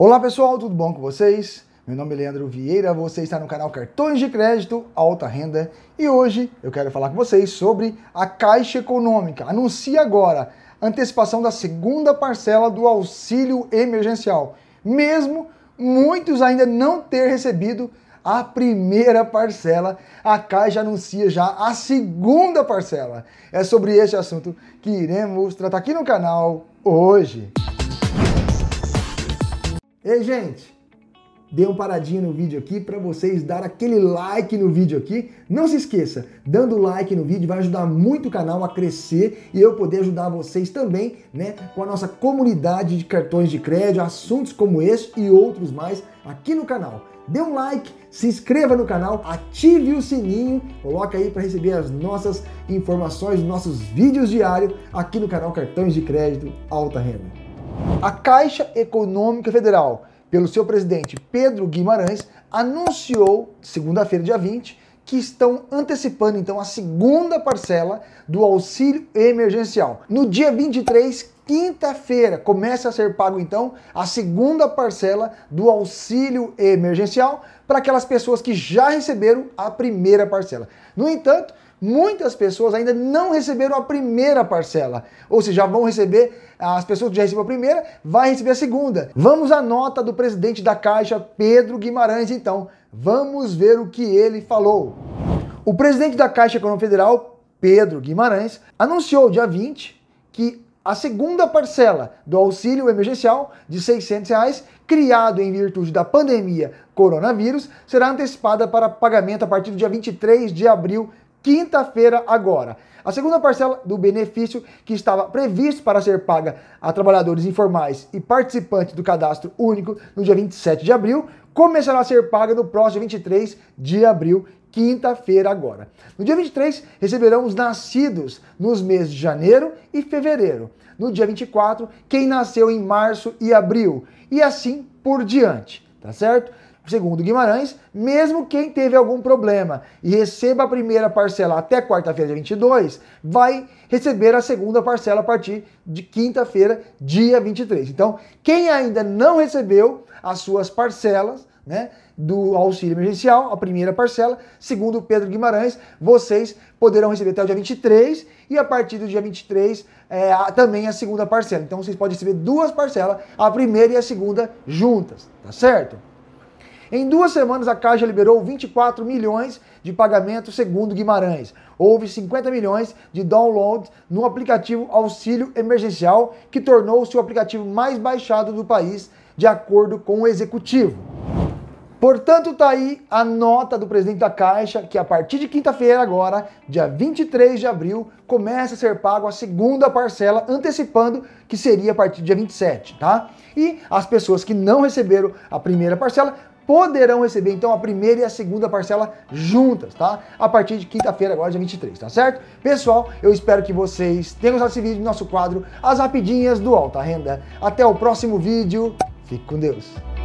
Olá pessoal, tudo bom com vocês? Meu nome é Leandro Vieira, você está no canal Cartões de Crédito Alta Renda e hoje eu quero falar com vocês sobre a Caixa Econômica. Anuncia agora a antecipação da segunda parcela do Auxílio Emergencial, mesmo muitos ainda não ter recebido a primeira parcela, a Caixa anuncia já a segunda parcela. É sobre este assunto que iremos tratar aqui no canal hoje. Ei, gente! Dê uma paradinha no vídeo aqui para vocês dar aquele like no vídeo aqui. Não se esqueça, dando like no vídeo vai ajudar muito o canal a crescer e eu poder ajudar vocês também, né, com a nossa comunidade de cartões de crédito, assuntos como este e outros mais aqui no canal. Dê um like, se inscreva no canal, ative o sininho, coloca aí para receber as nossas informações, nossos vídeos diários aqui no canal Cartões de Crédito Alta Renda. A Caixa Econômica Federal, pelo seu presidente Pedro Guimarães, anunciou, segunda-feira, dia 20, que estão antecipando, então, a segunda parcela do auxílio emergencial. No dia 23, quinta-feira, começa a ser pago, então, a segunda parcela do auxílio emergencial para aquelas pessoas que já receberam a primeira parcela. No entanto, muitas pessoas ainda não receberam a primeira parcela, ou seja, já vão receber, as pessoas que já receberam a primeira, vai receber a segunda. Vamos à nota do presidente da Caixa, Pedro Guimarães, então. Vamos ver o que ele falou. O presidente da Caixa Econômica Federal, Pedro Guimarães, anunciou dia 20 que a segunda parcela do auxílio emergencial de R$ 600, criado em virtude da pandemia coronavírus, será antecipada para pagamento a partir do dia 23 de abril, quinta-feira agora. A segunda parcela do benefício, que estava previsto para ser paga a trabalhadores informais e participantes do cadastro único no dia 27 de abril, começará a ser paga no próximo 23 de abril, quinta-feira agora. No dia 23, receberão os nascidos nos meses de janeiro e fevereiro. No dia 24, quem nasceu em março e abril. E assim por diante, tá certo? Segundo Guimarães, mesmo quem teve algum problema e receba a primeira parcela até quarta-feira, dia 22, vai receber a segunda parcela a partir de quinta-feira, dia 23. Então, quem ainda não recebeu as suas parcelas, né, do auxílio emergencial, a primeira parcela, segundo Pedro Guimarães, vocês poderão receber até o dia 23 e a partir do dia 23 também a segunda parcela. Então, vocês podem receber duas parcelas, a primeira e a segunda juntas, tá certo? Em 2 semanas, a Caixa liberou 24 milhões de pagamentos, segundo Guimarães. Houve 50 milhões de downloads no aplicativo Auxílio Emergencial, que tornou-se o aplicativo mais baixado do país, de acordo com o executivo. Portanto, tá aí a nota do presidente da Caixa, que a partir de quinta-feira agora, dia 23 de abril, começa a ser pago a segunda parcela, antecipando que seria a partir do dia 27, tá? E as pessoas que não receberam a primeira parcela poderão receber, então, a primeira e a segunda parcela juntas, tá? A partir de quinta-feira, agora, dia 23, tá certo? Pessoal, eu espero que vocês tenham gostado desse vídeo do nosso quadro As Rapidinhas do Alta Renda. Até o próximo vídeo. Fique com Deus.